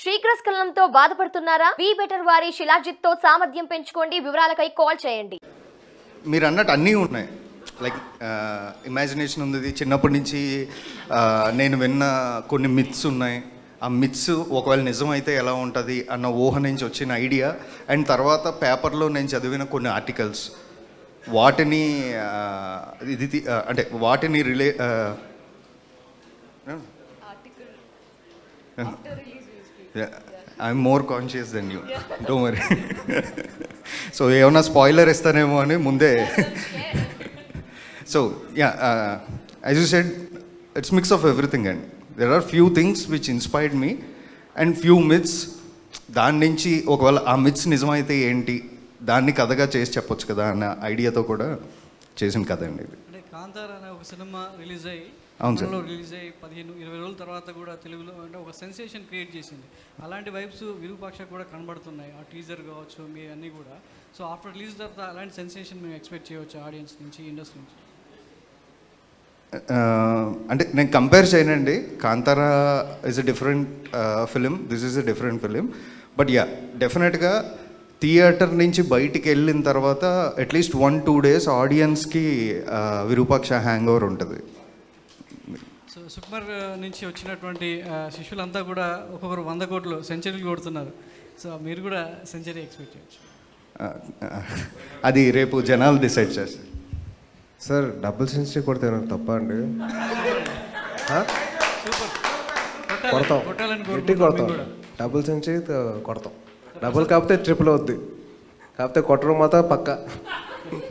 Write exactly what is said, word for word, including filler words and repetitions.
శ్రీకృష్ణకలంతో బాధపడుతున్నారా? Be better వారి శిలాజిత్తో సామర్థ్యం పెంచుకోండి. వివరాలకై కాల్ చేయండి. మీరు అన్నట్టు అన్నీ ఉన్నాయి. లైక్ ఇమాజినేషన్ ఉంది. చిన్నప్పటి నుంచి నేను విన్న కొన్ని మిత్స్ ఉన్నాయి. ఆ మిత్స్ ఒకవేళ నిజమైతే ఎలా ఉంటుంది అన్న ఊహ నుంచి వచ్చిన ఐడియా, అండ్ తర్వాత పేపర్లో నేను చదివిన కొన్ని ఆర్టికల్స్, వాటిని ఇది అంటే వాటిని రిలే Yeah. I'm more conscious than you. Don't worry. So, evana spoiler isthanemo ani munde. So, yeah, uh, as you said, it's mix of everything, and there are few things which inspired me and few myths. Dan nunchi okala aa myths nijamaithe enti danni kadaga chesi cheppochu kada anna idea tho kuda chesin kada andi. Like Kanthara ana oka cinema release ayi అవును release అయ్యి పదిహేను ఇరవై రోజుల తర్వాత కూడా తెలుగులో అంటే ఒక సెన్సేషన్ క్రియేట్ చేసింది. అలాంటి వైబ్స్ విరూపాక్ష కూడా కనబడుతున్నాయి. ఆ టీజర్ కావచ్చు మీ అన్నీ కూడా. సో ఆఫ్టర్ రిలీజ్ తర్వాత అలాంటి సెన్సేషన్ మేము ఎక్స్పెక్ట్ చేయవచ్చు ఆడియన్స్ నుంచి, ఇండస్ట్రీ నుంచి. అంటే నేను కంపేర్ చేయనండి. Kantara is a different film, this is a different film. But ya, డెఫినెట్గా థియేటర్ నుంచి బయటికి వెళ్ళిన తర్వాత అట్లీస్ట్ వన్ టూ డేస్ ఆడియన్స్కి విరూపాక్ష హ్యాంగ్ ఓవర్ ఉంటుంది. సో సుకుమార్ నుంచి వచ్చినటువంటి శిష్యులంతా కూడా ఒక్కొక్కరు వంద కోట్లు సెంచరీలు కొడుతున్నారు. సో మీరు కూడా సెంచరీ ఎక్స్పెక్ట్ చేయొచ్చు. అది రేపు జనాలు డిసైడ్ చేస్తారు. సార్ డబుల్ సెంచరీ కొడితే నాకు తప్ప అండి? కొడతాం, డబుల్ సెంచరీ కొడతాం. డబుల్ కాకపోతే ట్రిపుల్ అవుద్ది, కాకపోతే కొట్టడం మాత్రం పక్క.